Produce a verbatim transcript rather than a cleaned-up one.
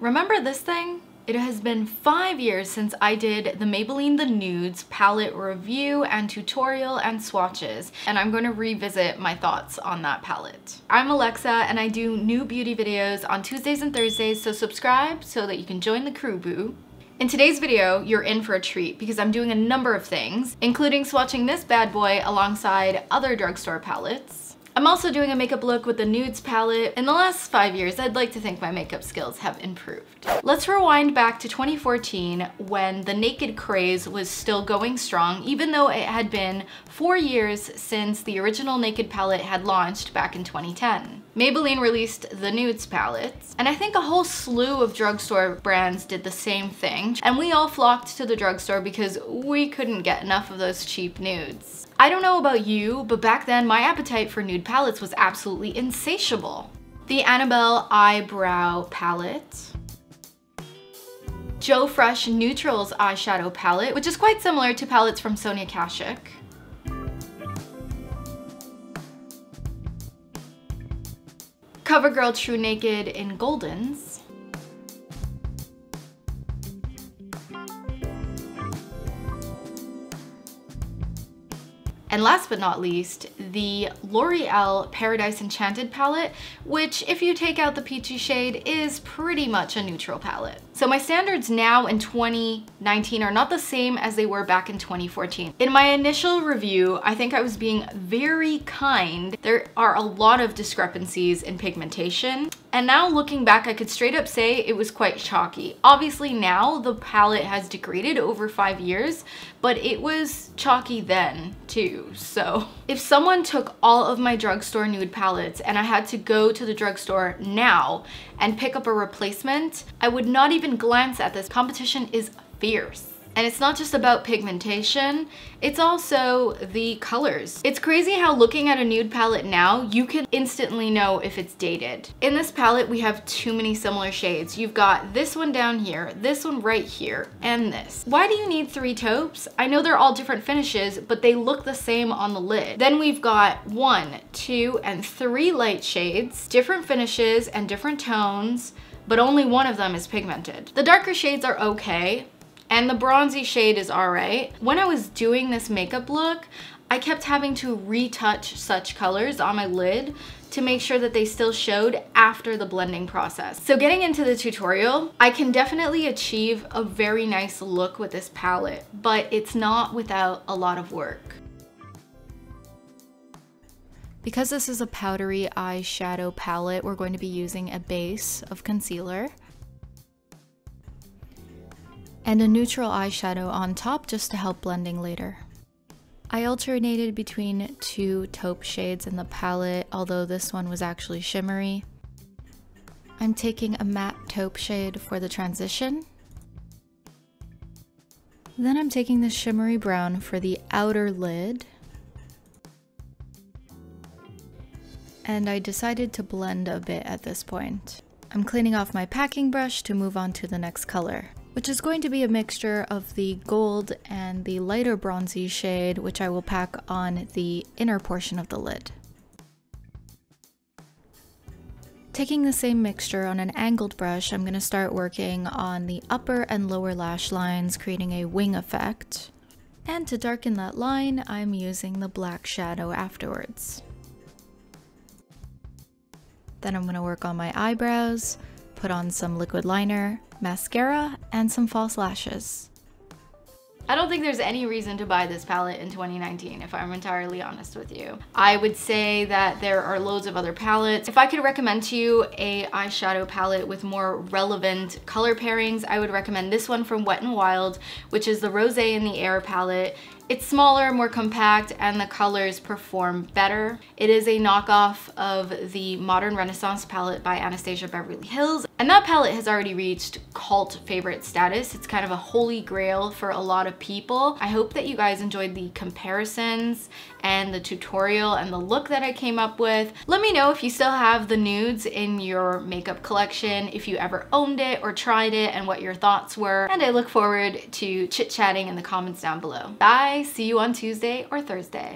Remember this thing? It has been five years since I did the Maybelline The Nudes palette review and tutorial and swatches, and I'm going to revisit my thoughts on that palette. I'm Alexa, and I do new beauty videos on Tuesdays and Thursdays, so subscribe so that you can join the crew, boo. In today's video, you're in for a treat because I'm doing a number of things, including swatching this bad boy alongside other drugstore palettes. I'm also doing a makeup look with the Nudes palette. In the last five years, I'd like to think my makeup skills have improved. Let's rewind back to twenty fourteen when the Naked craze was still going strong, even though it had been four years since the original Naked palette had launched back in twenty ten. Maybelline released the Nudes palettes, and I think a whole slew of drugstore brands did the same thing, and we all flocked to the drugstore because we couldn't get enough of those cheap nudes. I don't know about you, but back then my appetite for nude palettes was absolutely insatiable. The Annabelle Eyebrow Palette, Joe Fresh Neutrals Eyeshadow Palette, which is quite similar to palettes from Sonia Kashuk, CoverGirl True Naked in Goldens, and last but not least, the L'Oreal Paradise Enchanted palette, which if you take out the peachy shade is pretty much a neutral palette. So my standards now in twenty nineteen are not the same as they were back in twenty fourteen. In my initial review, I think I was being very kind. There are a lot of discrepancies in pigmentation. And now looking back, I could straight up say it was quite chalky. Obviously now the palette has degraded over five years, but it was chalky then too, so. If someone took all of my drugstore nude palettes and I had to go to the drugstore now and pick up a replacement, I would not even glance at this. Competition is fierce. And it's not just about pigmentation, it's also the colors. It's crazy how looking at a nude palette now, you can instantly know if it's dated. In this palette, we have too many similar shades. You've got this one down here, this one right here, and this. Why do you need three taupes? I know they're all different finishes, but they look the same on the lid. Then we've got one, two, and three light shades, different finishes and different tones, but only one of them is pigmented. The darker shades are okay, and the bronzy shade is all right. When I was doing this makeup look, I kept having to retouch such colors on my lid to make sure that they still showed after the blending process. So getting into the tutorial, I can definitely achieve a very nice look with this palette, but it's not without a lot of work. Because this is a powdery eyeshadow palette, we're going to be using a base of concealer and a neutral eyeshadow on top just to help blending later. I alternated between two taupe shades in the palette, although this one was actually shimmery. I'm taking a matte taupe shade for the transition. Then I'm taking the shimmery brown for the outer lid. And I decided to blend a bit at this point. I'm cleaning off my packing brush to move on to the next color, which is going to be a mixture of the gold and the lighter bronzy shade, which I will pack on the inner portion of the lid. Taking the same mixture on an angled brush, I'm going to start working on the upper and lower lash lines, creating a wing effect. And to darken that line, I'm using the black shadow afterwards. Then I'm going to work on my eyebrows, put on some liquid liner, mascara, and some false lashes. I don't think there's any reason to buy this palette in twenty nineteen, if I'm entirely honest with you. I would say that there are loads of other palettes. If I could recommend to you a eyeshadow palette with more relevant color pairings, I would recommend this one from Wet n Wild, which is the Rose in the Air palette. It's smaller, more compact, and the colors perform better. It is a knockoff of the Modern Renaissance palette by Anastasia Beverly Hills, and that palette has already reached cult favorite status. It's kind of a holy grail for a lot of people. I hope that you guys enjoyed the comparisons and the tutorial and the look that I came up with. Let me know if you still have the nudes in your makeup collection, if you ever owned it or tried it, and what your thoughts were, and I look forward to chit-chatting in the comments down below. Bye! See you on Tuesday or Thursday.